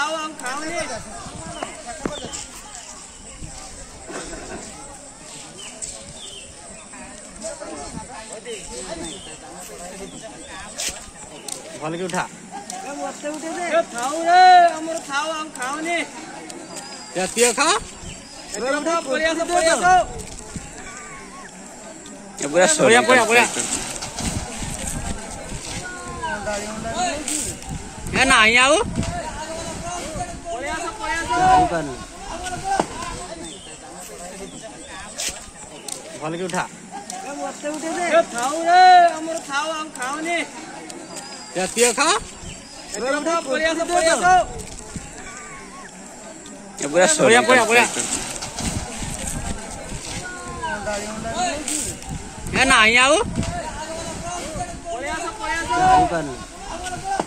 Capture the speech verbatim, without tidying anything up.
나온 강을 어디 다 야, 뛰어가? 뭐야, 뭐야, 뭐야, 뭐야, 뭐야. 야, 나 아니야, 우? 발을 다 야, 뛰어가? 뭐야, 야, 뭐야, 뭐야, 뭐야, 뭐야. 야, 나 아니야, 우?